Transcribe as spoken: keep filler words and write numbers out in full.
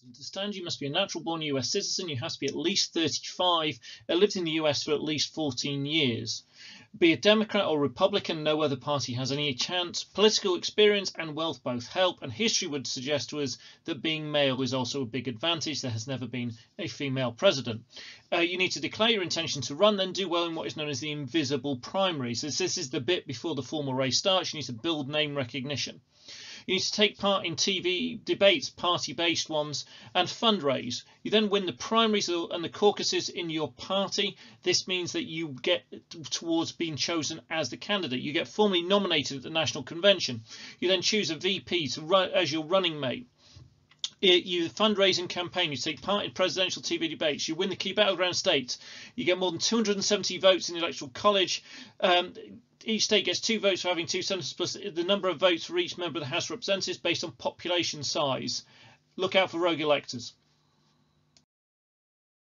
to understand, you must be a natural-born U S citizen. You have to be at least thirty-five and lived in the U S for at least fourteen years. Be a Democrat or Republican, no other party has any chance. Political experience and wealth both help, and history would suggest to us that being male is also a big advantage. There has never been a female president. Uh, you need to declare your intention to run, then do well in what is known as the invisible primaries. This, this is the bit before the formal race starts. You need to build name recognition. You need to take part in T V debates, party-based ones, and fundraise. You then win the primaries and the caucuses in your party. This means that you get towards being chosen as the candidate. You get formally nominated at the National Convention. You then choose a V P to run as your running mate. You fundraising campaign, you take part in presidential T V debates, you win the key battleground states, you get more than two hundred seventy votes in the electoral college. Um, each state gets two votes for having two senators plus the number of votes for each member of the House of Representatives based on population size. Look out for rogue electors.